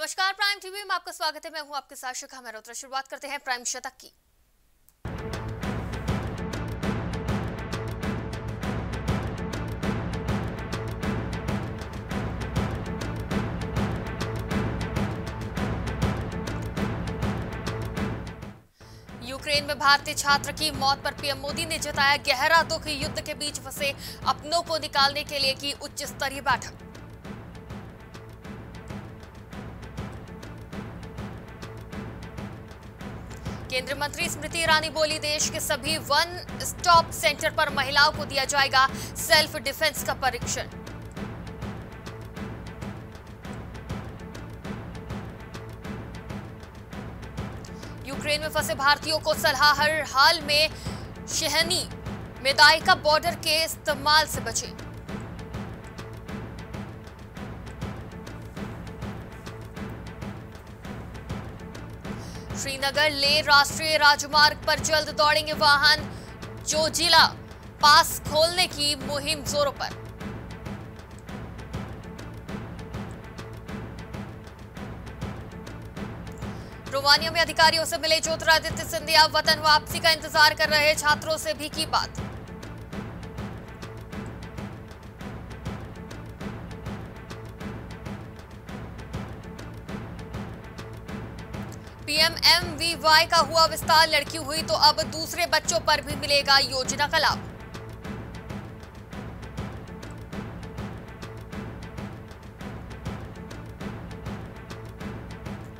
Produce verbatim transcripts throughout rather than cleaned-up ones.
नमस्कार, prime TV में आपका स्वागत है। मैं हूं आपके साथ शिखा मेहरा। शुरुआत करते हैं प्राइम शतक की। यूक्रेन में भारतीय छात्र की मौत पर पीएम मोदी ने जताया गहरा दुख। युद्ध के बीच फंसे अपनों को निकालने के लिए की उच्च स्तरीय बैठक। केंद्रीय मंत्री स्मृति ईरानी बोली, देश के सभी वन स्टॉप सेंटर पर महिलाओं को दिया जाएगा सेल्फ डिफेंस का प्रशिक्षण। यूक्रेन में फंसे भारतीयों को सलाह, हर हाल में शहनी मेदायका बॉर्डर के इस्तेमाल से बचें। श्रीनगर ले राष्ट्रीय राजमार्ग पर जल्द दौड़ेंगे वाहन। जोजिला पास खोलने की मुहिम जोरों पर। रोमानिया में अधिकारियों से मिले ज्योतिरादित्य सिंधिया, वतन वापसी का इंतजार कर रहे छात्रों से भी की बात। पीएमएमवीवाई का हुआ विस्तार, लड़की हुई तो अब दूसरे बच्चों पर भी मिलेगा योजना का लाभ।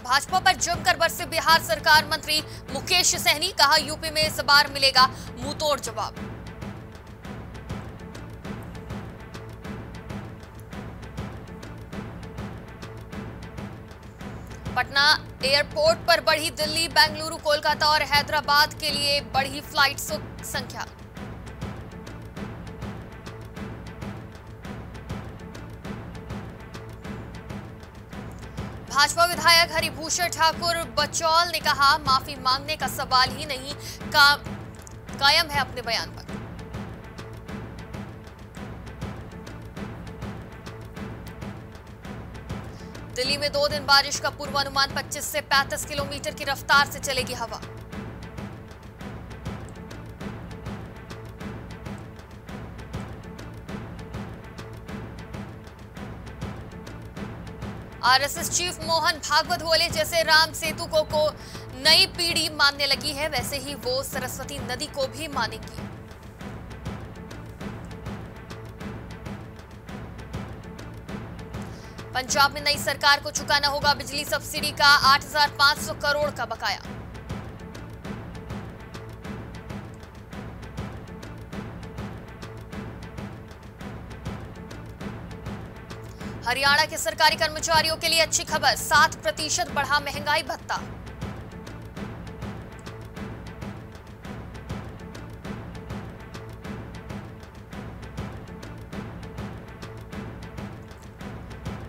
भाजपा पर जमकर बरसे बिहार सरकार मंत्री मुकेश सहनी, कहा यूपी में इस बार मिलेगा मुंहतोड़ जवाब। पटना एयरपोर्ट पर बढ़ी दिल्ली, बेंगलुरु, कोलकाता और हैदराबाद के लिए बढ़ी फ्लाइट्स की संख्या। भाजपा विधायक हरिभूषण ठाकुर बचौल ने कहा, माफी मांगने का सवाल ही नहीं, का, कायम है अपने बयान पर। दिल्ली में दो दिन बारिश का पूर्वानुमान, पच्चीस से पैंतीस किलोमीटर की रफ्तार से चलेगी हवा। आरएसएस चीफ मोहन भागवत बोले, जैसे राम सेतु को, को नई पीढ़ी मानने लगी है, वैसे ही वो सरस्वती नदी को भी मानेगी। पंजाब में नई सरकार को चुकाना होगा बिजली सब्सिडी का आठ हज़ार पाँच सौ करोड़ का बकाया। हरियाणा के सरकारी कर्मचारियों के लिए अच्छी खबर, सात प्रतिशत बढ़ा महंगाई भत्ता।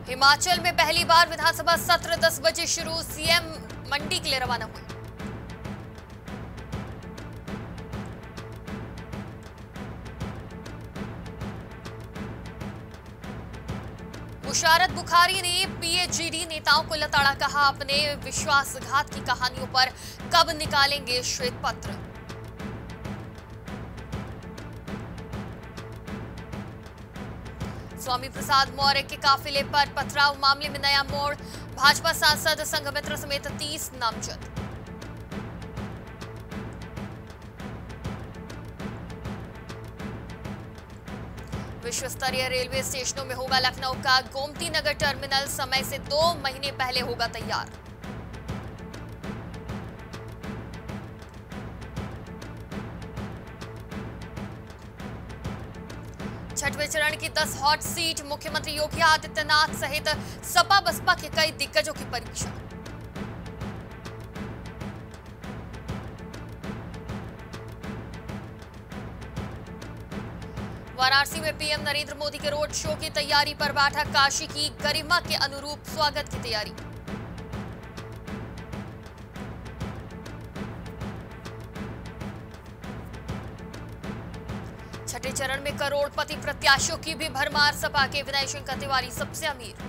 हिमाचल में पहली बार विधानसभा सत्र दस बजे शुरू, सीएम मंडी के लिए रवाना हुए। मुशारत बुखारी ने पीएचडी नेताओं को लताड़ा, कहा अपने विश्वासघात की कहानियों पर कब निकालेंगे श्वेत पत्र। स्वामी प्रसाद मौर्य के काफिले पर पथराव मामले में नया मोड़, भाजपा सांसद संघमित्रा समेत तीस नामजद। विश्व स्तरीय रेलवे स्टेशनों में होगा लखनऊ का गोमती नगर टर्मिनल, समय से दो महीने पहले होगा तैयार। छठवें चरण की दस हॉट सीट, मुख्यमंत्री योगी आदित्यनाथ सहित सपा बसपा के कई दिग्गजों की परीक्षा। वाराणसी में पीएम नरेंद्र मोदी के रोड शो की तैयारी पर बैठक, काशी की गरिमा के अनुरूप स्वागत की तैयारी। छठे चरण में करोड़पति प्रत्याशियों की भी भरमार, सपा के विनय शंकर तिवारी सबसे अमीर।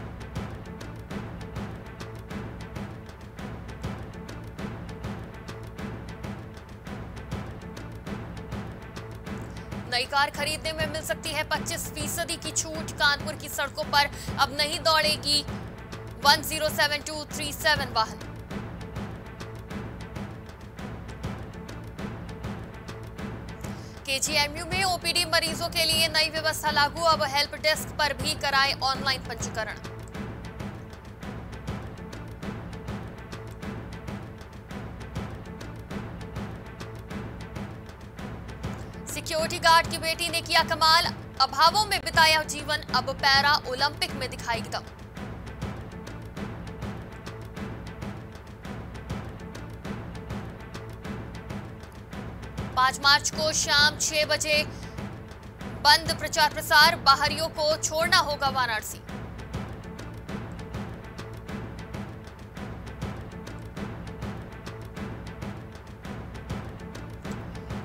नई कार खरीदने में मिल सकती है पच्चीस फीसदी की छूट। कानपुर की सड़कों पर अब नहीं दौड़ेगी one zero seven two three seven वाहन। केजीएमयू में ओपीडी मरीजों के लिए नई व्यवस्था लागू, अब हेल्प डेस्क पर भी कराएं ऑनलाइन पंजीकरण। सिक्योरिटी गार्ड की बेटी ने किया कमाल, अभावों में बिताया जीवन, अब पैरा ओलंपिक में दिखाई दम। पांच मार्च को शाम छह बजे बंद प्रचार प्रसार, बाहरियों को छोड़ना होगा वाराणसी।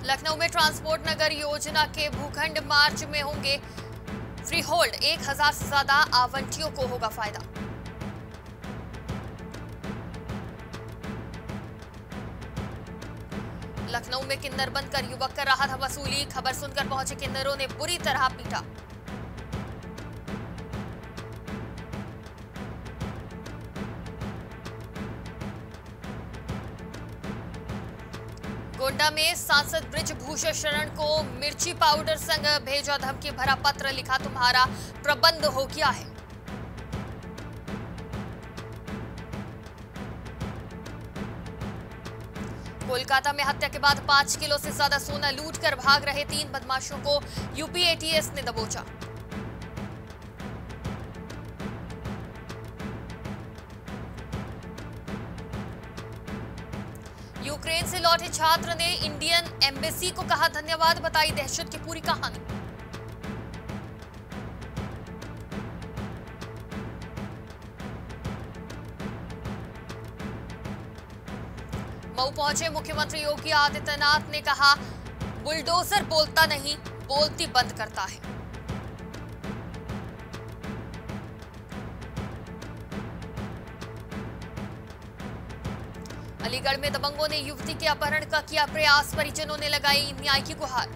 लखनऊ में ट्रांसपोर्ट नगर योजना के भूखंड मार्च में होंगे फ्री होल्ड, एक हजार से ज्यादा आवंटियों को होगा फायदा। लखनऊ में किन्नर बनकर युवक कर रहा था वसूली, खबर सुनकर पहुंचे किन्नरों ने बुरी तरह पीटा। गोंडा में सांसद ब्रिजभूषण शरण को मिर्ची पाउडर संग भेजा धमकी भरा पत्र, लिखा तुम्हारा प्रबंध हो गया है। कोलकाता में हत्या के बाद पांच किलो से ज्यादा सोना लूट कर भाग रहे तीन बदमाशों को यूपी एटीएस ने दबोचा। यूक्रेन से लौटे छात्र ने इंडियन एम्बेसी को कहा धन्यवाद, बताई दहशत की पूरी कहानी। मऊ पहुंचे मुख्यमंत्री योगी आदित्यनाथ ने कहा बुलडोजर बोलता नहीं, बोलती बंद करता है। अलीगढ़ में दबंगों ने युवती के अपहरण का किया प्रयास, परिजनों ने लगाई न्याय की गुहार।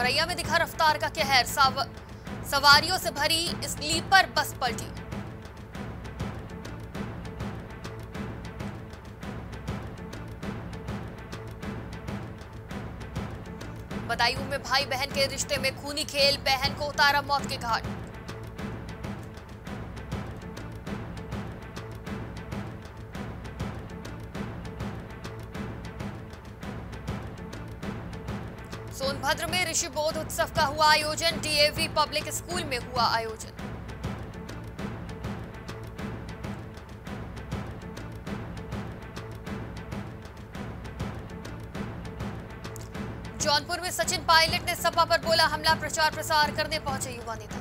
औरैया में दिखा रफ्तार का कहर, सवारियों से भरी स्लीपर बस पलटी। बदायूं में भाई बहन के रिश्ते में खूनी खेल, बहन को उतारा मौत के घाट। सोनभद्र में ऋषि बोध उत्सव का हुआ आयोजन, डीएवी पब्लिक स्कूल में हुआ आयोजन। जौनपुर में सचिन पायलट ने सपा पर बोला हमला, प्रचार प्रसार करने पहुंचे युवा नेता।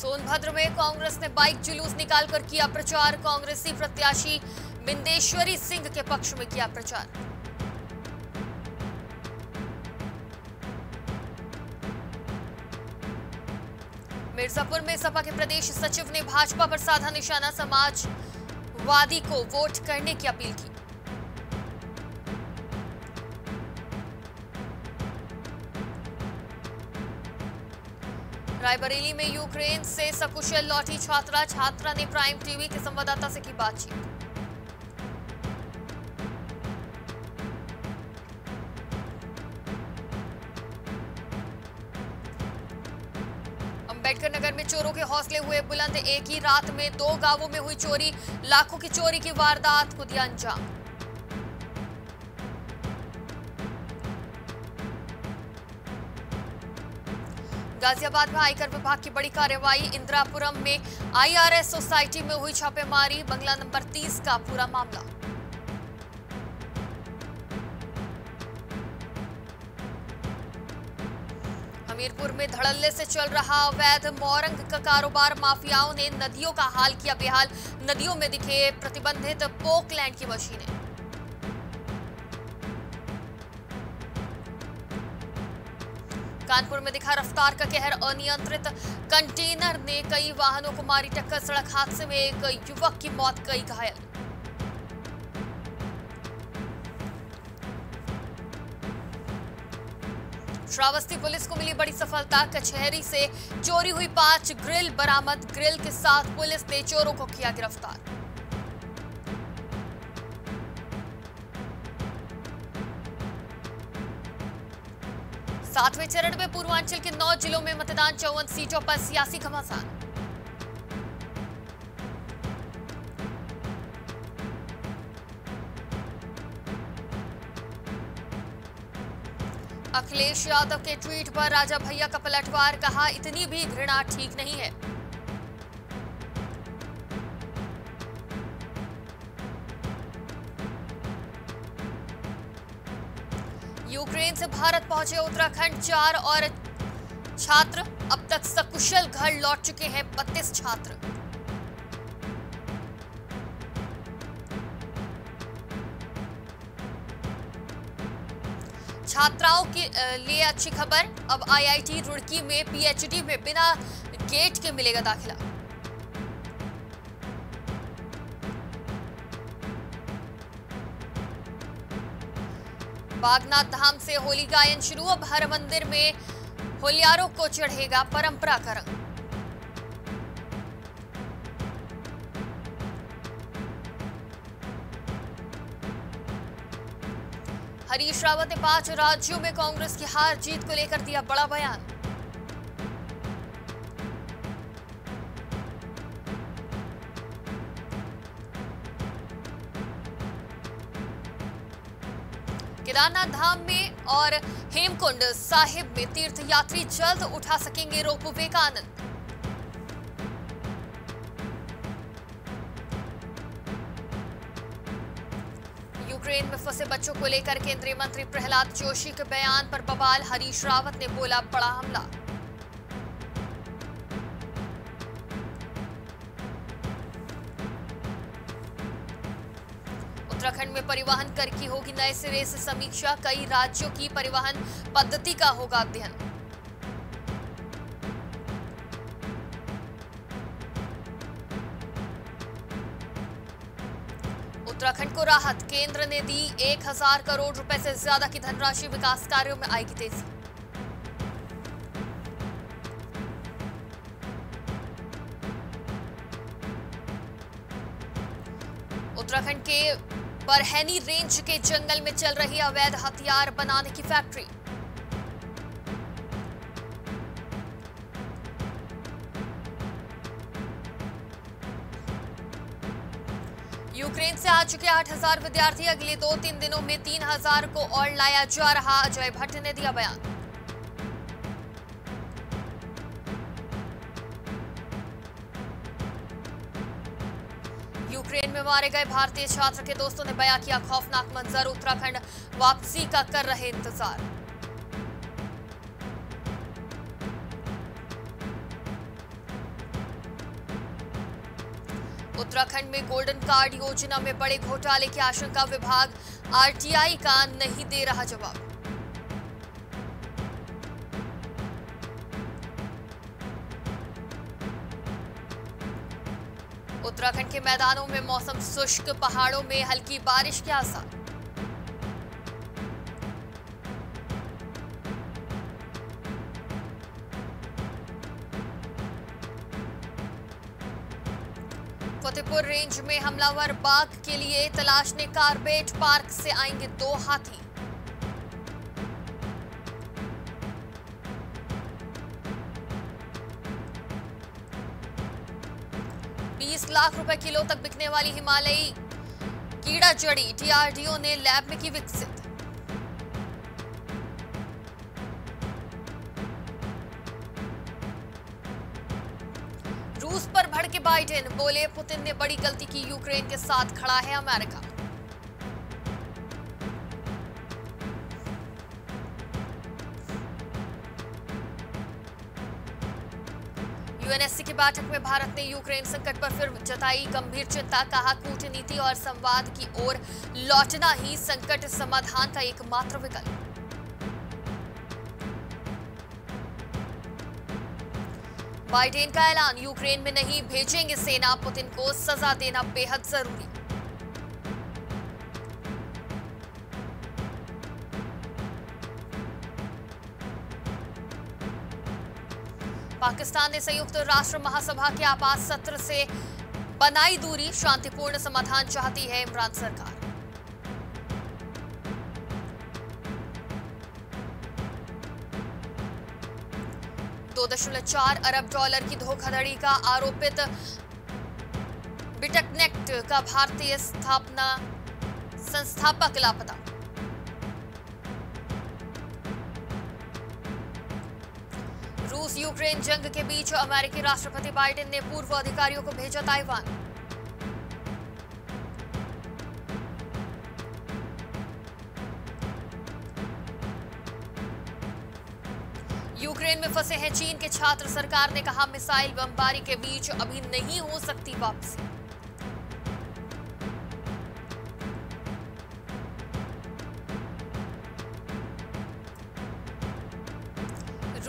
सोनभद्र में कांग्रेस ने बाइक जुलूस निकालकर किया प्रचार, कांग्रेसी प्रत्याशी बिंदेश्वरी सिंह के पक्ष में किया प्रचार। मिर्जापुर में सपा के प्रदेश सचिव ने भाजपा पर साधा निशाना, समाजवादी को वोट करने की अपील की। रायबरेली में यूक्रेन से सकुशल लौटी छात्रा, छात्रा ने प्राइम टीवी के संवाददाता से की बातचीत। अंबेडकर नगर में चोरों के हौसले हुए बुलंद, एक ही रात में दो गांवों में हुई चोरी, लाखों की चोरी की वारदात को दिया अंजाम। गाजियाबाद में आयकर विभाग की बड़ी कार्रवाई, इंदिरापुरम में आईआरएस सोसाइटी में हुई छापेमारी, बंगला नंबर तीस का पूरा मामला। हमीरपुर में धड़ल्ले से चल रहा अवैध मोरंग का कारोबार, माफियाओं ने नदियों का हाल किया बेहाल, नदियों में दिखे प्रतिबंधित पोकलैंड की मशीनें। कानपुर में दिखा रफ्तार का कहर, अनियंत्रित कंटेनर ने कई वाहनों को मारी टक्कर। सड़क हादसे में एक युवक की मौत, कई घायल। श्रावस्ती पुलिस को मिली बड़ी सफलता, कचहरी से चोरी हुई पांच ग्रिल बरामद, ग्रिल के साथ पुलिस ने चोरों को किया गिरफ्तार। सातवें चरण में पूर्वांचल के नौ जिलों में मतदान, चौवन सीटों पर सियासी घमासान। अखिलेश यादव के ट्वीट पर राजा भैया का पलटवार, कहा इतनी भी घृणा ठीक नहीं है। यूक्रेन से भारत पहुंचे उत्तराखंड चार और छात्र, अब तक सकुशल घर लौट चुके हैं बत्तीस छात्र। छात्राओं के लिए अच्छी खबर, अब आई आई टी रुड़की में पी एच डी में बिना गेट के मिलेगा दाखिला। बागनाथ धाम से होली गायन शुरू, अब हर मंदिर में होलियारों को चढ़ेगा परंपरा का रंग। हरीश रावत ने पांच राज्यों में कांग्रेस की हार जीत को लेकर दिया बड़ा बयान। केदारनाथ धाम में और हेमकुंड साहिब में तीर्थयात्री जल्द उठा सकेंगे रोपवे का आनंद। यूक्रेन में फंसे बच्चों को लेकर केंद्रीय मंत्री प्रहलाद जोशी के बयान पर बवाल, हरीश रावत ने बोला बड़ा हमला। उत्तराखंड में परिवहन कर की होगी नए सिरे से समीक्षा, कई राज्यों की परिवहन पद्धति का होगा अध्ययन। उत्तराखंड को राहत, केंद्र ने दी एक हजार करोड़ रुपए से ज्यादा की धनराशि, विकास कार्यों में आएगी तेजी। उत्तराखंड के बरहैनी रेंज के जंगल में चल रही अवैध हथियार बनाने की फैक्ट्री। यूक्रेन से आ चुके आठ हजार विद्यार्थी, अगले दो तीन दिनों में तीन हजार को और लाया जा रहा, अजय भट्ट ने दिया बयान। यूक्रेन में मारे गए भारतीय छात्र के दोस्तों ने बयां किया खौफनाक मंजर, उत्तराखंड वापसी का कर रहे इंतजार। उत्तराखंड में गोल्डन कार्ड योजना में बड़े घोटाले की आशंका, विभाग आर टी आई का नहीं दे रहा जवाब। उत्तराखंड के मैदानों में मौसम शुष्क, पहाड़ों में हल्की बारिश के आसार। फतेहपुर रेंज में हमलावर बाघ के लिए तलाश ने कारबेट, पार्क से आएंगे दो हाथी। बीस लाख रुपए किलो तक बिकने वाली हिमालयी कीड़ा जड़ी, डी आर डी ओ ने लैब में की विकसित। रूस पर भड़के बाइडेन, बोले पुतिन ने बड़ी गलती की, यूक्रेन के साथ खड़ा है America. U N S C की बैठक में भारत ने यूक्रेन संकट पर फिर जताई गंभीर चिंता, कहा कूटनीति और संवाद की ओर लौटना ही संकट समाधान का एकमात्र विकल्प। बाइडेन का ऐलान, यूक्रेन में नहीं भेजेंगे सेना, पुतिन को सजा देना बेहद जरूरी। पाकिस्तान ने संयुक्त राष्ट्र महासभा के आपात सत्र से बनाई दूरी, शांतिपूर्ण समाधान चाहती है इमरान सरकार। दो दशमलव चार अरब डॉलर की धोखाधड़ी का आरोपित बिटकनेक्ट का भारतीय स्थापना संस्थापक लापता। रूस यूक्रेन जंग के बीच अमेरिकी राष्ट्रपति बाइडेन ने पूर्व अधिकारियों को भेजा ताइवान। यूक्रेन में फंसे हैं चीन के छात्र, सरकार ने कहा मिसाइल बमबारी के बीच अभी नहीं हो सकती वापसी।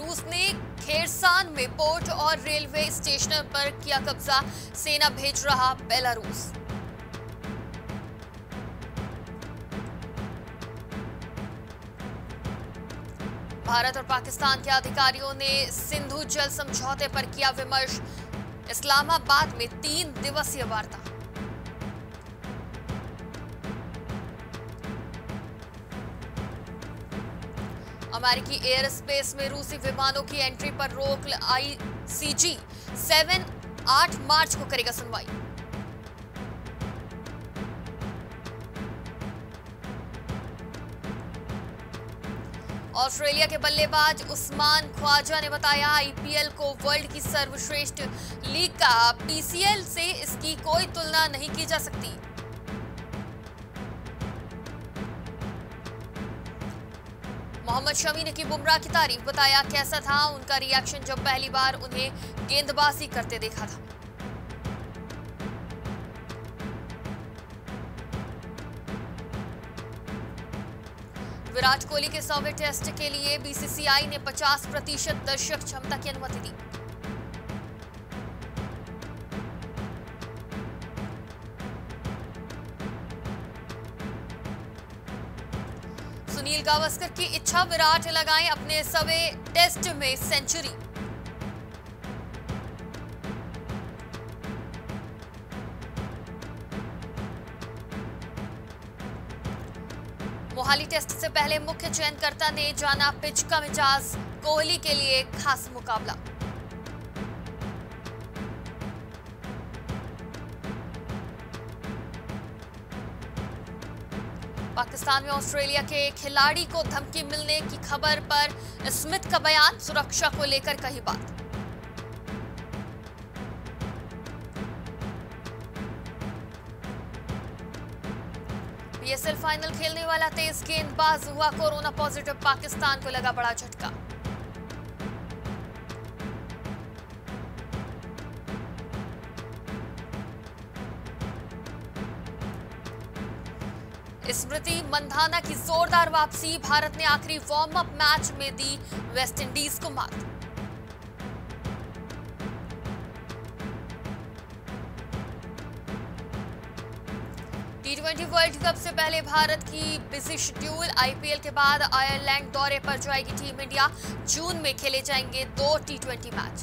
रूस ने खेरसान में पोर्ट और रेलवे स्टेशनों पर किया कब्जा, सेना भेज रहा बेलारूस। भारत और पाकिस्तान के अधिकारियों ने सिंधु जल समझौते पर किया विमर्श, इस्लामाबाद में तीन दिवसीय वार्ता। अमेरिकी एयर स्पेस में रूसी विमानों की एंट्री पर रोक, आईसीजी सेवन आठ मार्च को करेगा सुनवाई। ऑस्ट्रेलिया के बल्लेबाज उस्मान ख्वाजा ने बताया आईपीएल को वर्ल्ड की सर्वश्रेष्ठ लीग का, पीसीएल से इसकी कोई तुलना नहीं की जा सकती। मोहम्मद शमी ने की बुमराह की तारीफ, बताया कैसा था उनका रिएक्शन जब पहली बार उन्हें गेंदबाजी करते देखा था। विराट कोहली के सौवें टेस्ट के लिए बीसीसीआई ने पचास प्रतिशत दर्शक क्षमता की अनुमति दी। सुनील गावस्कर की इच्छा, विराट लगाएं अपने सौवें टेस्ट में सेंचुरी। मोहाली टेस्ट से पहले मुख्य चयनकर्ता ने जाना पिच का मिजाज, कोहली के लिए खास मुकाबला। पाकिस्तान में ऑस्ट्रेलिया के खिलाड़ी को धमकी मिलने की खबर पर स्मिथ का बयान, सुरक्षा को लेकर कही बात। पीएसएल फाइनल खेलने वाला तेज गेंदबाज हुआ कोरोना पॉजिटिव, पाकिस्तान को लगा बड़ा झटका। स्मृति मंधाना की जोरदार वापसी, भारत ने आखिरी वार्म अप मैच में दी वेस्टइंडीज को मात। टी ट्वेंटी वर्ल्ड कप से पहले भारत की बिजी शेड्यूल, आईपीएल के बाद आयरलैंड दौरे पर जाएगी टीम इंडिया, जून में खेले जाएंगे दो टी ट्वेंटी मैच।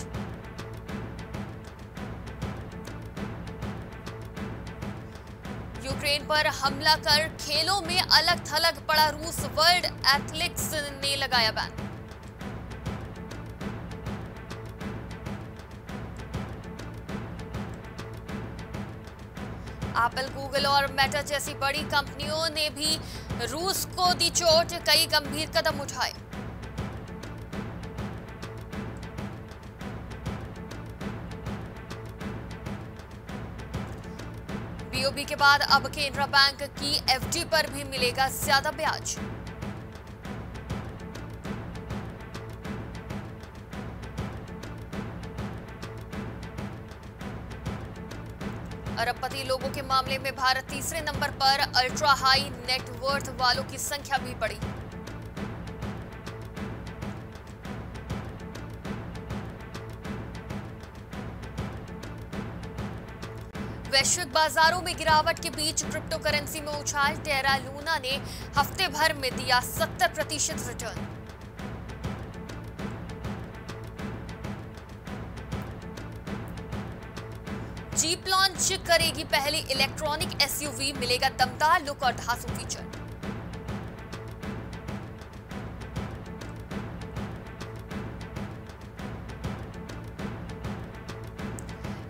यूक्रेन पर हमला कर खेलों में अलग थलग पड़ा रूस, वर्ल्ड एथलेटिक्स ने लगाया बैन। एप्पल, गूगल और मेटा जैसी बड़ी कंपनियों ने भी रूस को दी चोट, कई गंभीर कदम उठाए। बीओबी के बाद अब केनरा बैंक की एफडी पर भी मिलेगा ज्यादा ब्याज। अरबपति लोगों के मामले में भारत तीसरे नंबर पर, अल्ट्रा हाई नेटवर्थ वालों की संख्या भी बढ़ी। वैश्विक बाजारों में गिरावट के बीच क्रिप्टो करेंसी में उछाल, टेरा लूना ने हफ्ते भर में दिया सत्तर प्रतिशत रिटर्न। जीप लॉन्च करेगी पहली इलेक्ट्रॉनिक एसयूवी, मिलेगा दमदार लुक और धांसू फीचर।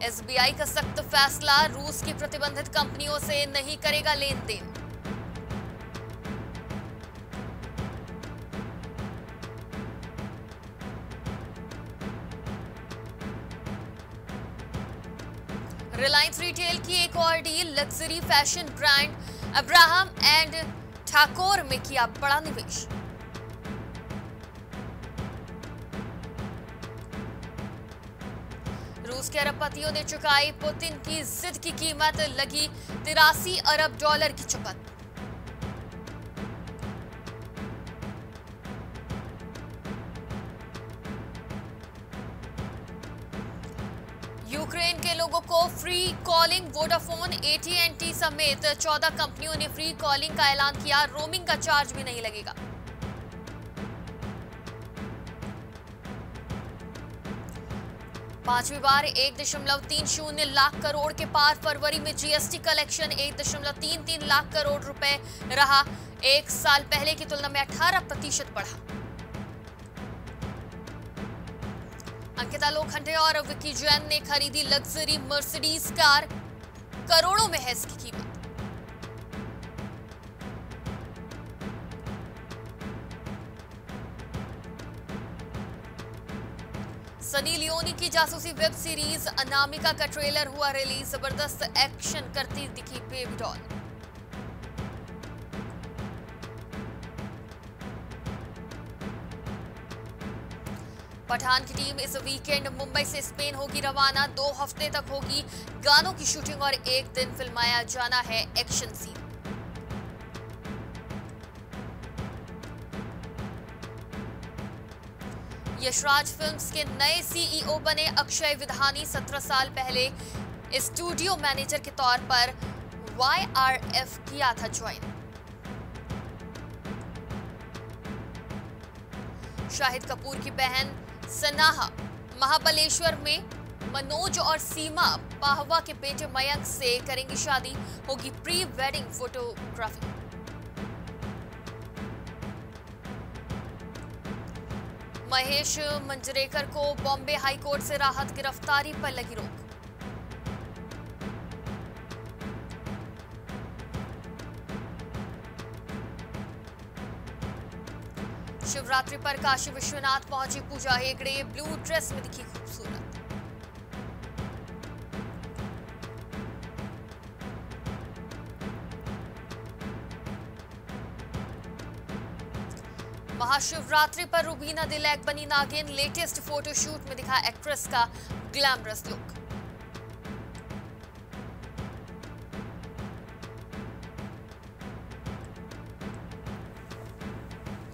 एसबीआई का सख्त फैसला, रूस की प्रतिबंधित कंपनियों से नहीं करेगा लेन देन। रिलायंस रिटेल की एक और deal, luxury fashion brand Abraham and Thakur में किया बड़ा निवेश। रूस के अरबपतियों ने चुकाई पुतिन की जिद की कीमत, लगी तिरासी अरब डॉलर की चपत। यूक्रेन के लोगों को फ्री कॉलिंग, वोडाफोन, एटीएनटी समेत चौदह कंपनियों ने फ्री कॉलिंग का ऐलान किया, रोमिंग का चार्ज भी नहीं लगेगा। पांचवी बार एक दशमलव तीन शून्य लाख करोड़ के पार, फरवरी में जीएसटी कलेक्शन एक दशमलव तीन तीन लाख करोड़ रुपए रहा, एक साल पहले की तुलना में अठारह प्रतिशत बढ़ा। अंकिता लोखंडे और विक्की जैन ने खरीदी लग्जरी मर्सिडीज कार, करोड़ों में है इसकी कीमत। सनी लियोनी की जासूसी वेब सीरीज अनामिका का ट्रेलर हुआ रिलीज, जबरदस्त एक्शन करती दिखी बेबी डॉल। पठान की टीम इस वीकेंड मुंबई से स्पेन होगी रवाना, दो हफ्ते तक होगी गानों की शूटिंग और एक दिन फिल्माया जाना है एक्शन सीन। यशराज फिल्म्स के नए सीईओ बने अक्षय विधानी, सत्रह साल पहले स्टूडियो मैनेजर के तौर पर वाईआरएफ किया था ज्वाइन। शाहिद कपूर की बहन सनाहा महाबलेश्वर में मनोज और सीमा पाहवा के बेटे मयंक से करेंगी शादी, होगी pre wedding photography. Mahesh Manjrekar को बॉम्बे हाईकोर्ट से राहत, गिरफ्तारी पर लगी रोक। शिवरात्रि पर काशी विश्वनाथ पहुंची पूजा हेगड़े, ब्लू ड्रेस में दिखी खूबसूरत। महाशिवरात्रि पर रूबीना दिलैक बनी नागिन, लेटेस्ट फोटोशूट में दिखा एक्ट्रेस का ग्लैमरस लुक।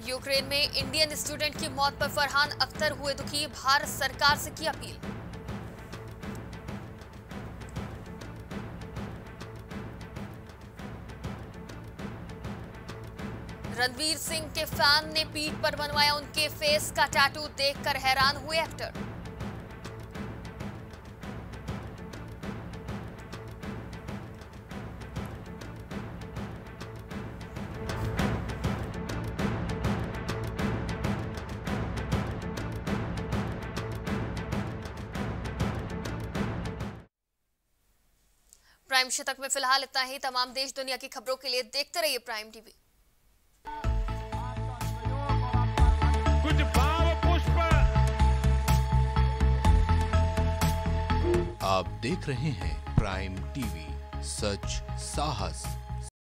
यूक्रेन में इंडियन स्टूडेंट की मौत पर फरहान अख्तर हुए दुखी, भारत सरकार से की अपील। रणवीर सिंह के फैन ने पीठ पर बनवाया उनके फेस का टैटू, देखकर हैरान हुए एक्टर। प्राइम शतक में फिलहाल इतना ही। तमाम देश दुनिया की खबरों के लिए देखते रहिए प्राइम टीवी। कुछ भाव पुष्प आप देख रहे हैं प्राइम टीवी, सच साहस